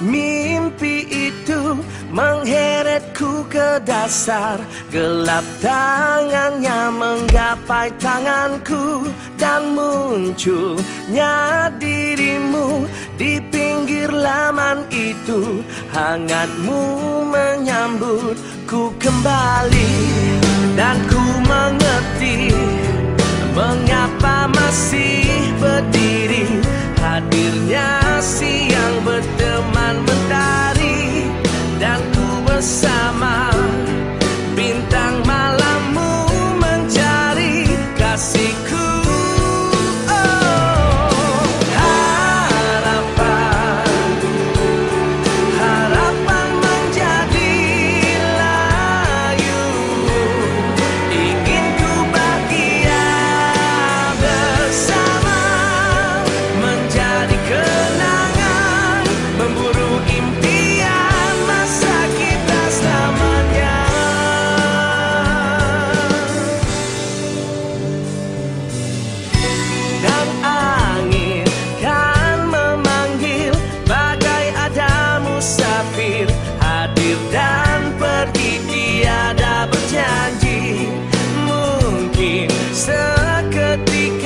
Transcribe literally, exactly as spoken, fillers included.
Mimpi itu mengeretku ke dasar, gelap tangannya menggapai tanganku, dan munculnya dirimu di pinggir laman itu, hangatmu menyambutku kembali, dan ku mengerti mengapa masih berdiri hadirnya siang berteman mentari, dan ku bersama bintang malammu mencari kasihku. Seketika